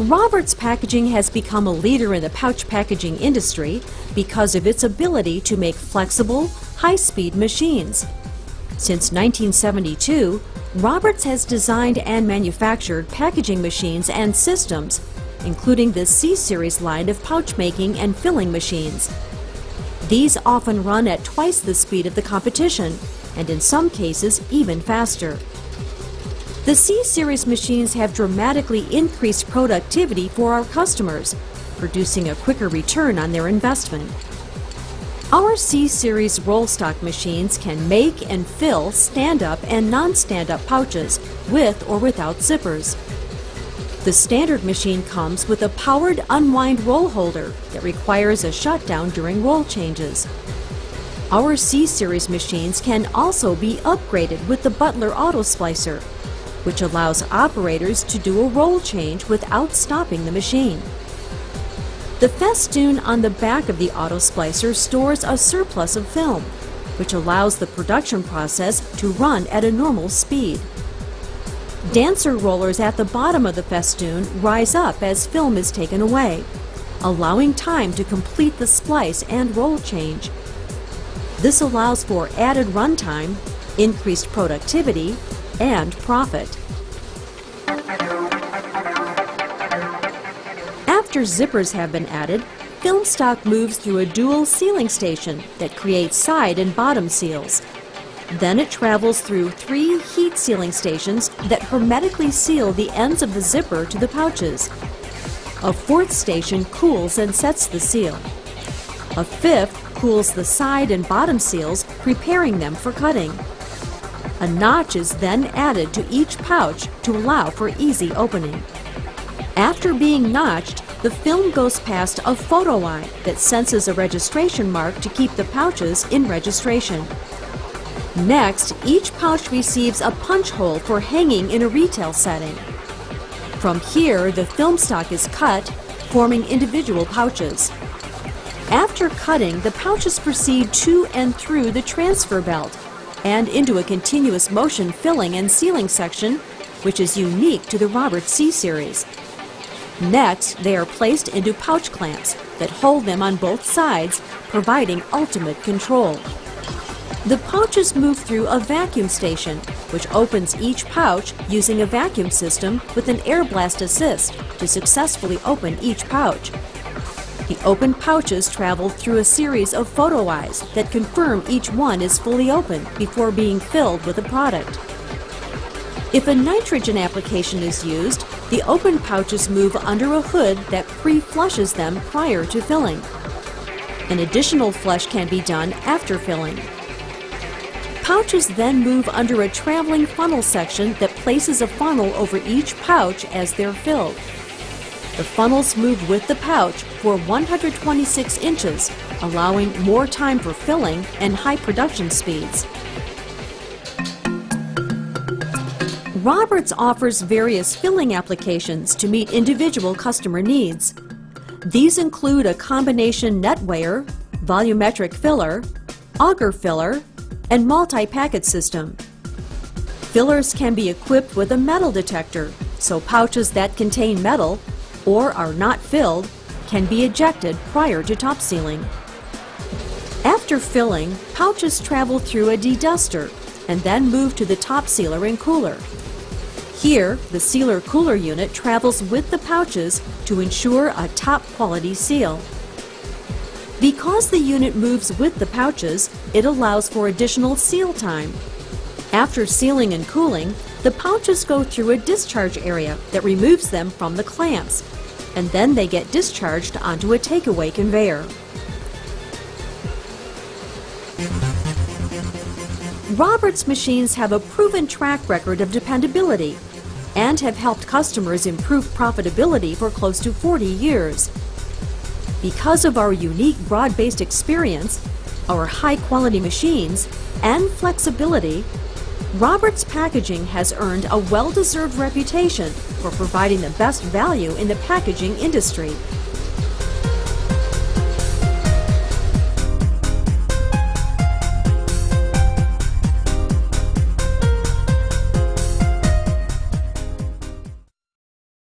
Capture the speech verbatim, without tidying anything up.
Robert's Packaging has become a leader in the pouch packaging industry because of its ability to make flexible, high-speed machines. Since nineteen seventy-two, Robert's has designed and manufactured packaging machines and systems, including the C-Series line of pouch making and filling machines. These often run at twice the speed of the competition, and in some cases even faster. The C-Series machines have dramatically increased productivity for our customers, producing a quicker return on their investment. Our C-Series roll stock machines can make and fill stand-up and non-stand-up pouches with or without zippers. The standard machine comes with a powered unwind roll holder that requires a shutdown during roll changes. Our C-Series machines can also be upgraded with the Butler Auto Splicer, which allows operators to do a roll change without stopping the machine. The festoon on the back of the auto splicer stores a surplus of film, which allows the production process to run at a normal speed. Dancer rollers at the bottom of the festoon rise up as film is taken away, allowing time to complete the splice and roll change. This allows for added runtime, increased productivity, and profit. After zippers have been added, film stock moves through a dual sealing station that creates side and bottom seals. Then it travels through three heat sealing stations that hermetically seal the ends of the zipper to the pouches. A fourth station cools and sets the seal. A fifth cools the side and bottom seals, preparing them for cutting. A notch is then added to each pouch to allow for easy opening. After being notched, the film goes past a photo eye that senses a registration mark to keep the pouches in registration. Next, each pouch receives a punch hole for hanging in a retail setting. From here, the film stock is cut, forming individual pouches. After cutting, the pouches proceed to and through the transfer belt and into a continuous motion filling and sealing section, which is unique to the Robert's C-Series. Next, they are placed into pouch clamps that hold them on both sides, providing ultimate control. The pouches move through a vacuum station, which opens each pouch using a vacuum system with an air blast assist to successfully open each pouch. The open pouches travel through a series of photo eyes that confirm each one is fully open before being filled with a product. If a nitrogen application is used, the open pouches move under a hood that pre-flushes them prior to filling. An additional flush can be done after filling. Pouches then move under a traveling funnel section that places a funnel over each pouch as they're filled. The funnels move with the pouch for one hundred twenty-six inches, allowing more time for filling and high production speeds. Robert's offers various filling applications to meet individual customer needs. These include a combination netweighter, volumetric filler, auger filler, and multi-packet system. Fillers can be equipped with a metal detector, so pouches that contain metal or are not filled, can be ejected prior to top sealing. After filling, pouches travel through a deduster and then move to the top sealer and cooler. Here, the sealer-cooler unit travels with the pouches to ensure a top-quality seal. Because the unit moves with the pouches, it allows for additional seal time. After sealing and cooling, the pouches go through a discharge area that removes them from the clamps, and then they get discharged onto a takeaway conveyor. Robert's machines have a proven track record of dependability and have helped customers improve profitability for close to forty years. Because of our unique broad-based experience, our high-quality machines, and flexibility, Robert's Packaging has earned a well-deserved reputation for providing the best value in the packaging industry.